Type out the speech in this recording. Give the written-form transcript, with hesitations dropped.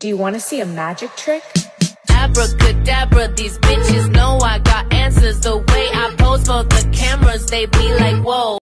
Do you want to see a magic trick? Abracadabra, these bitches know I got answers. The way I pose for the cameras, they be like, whoa.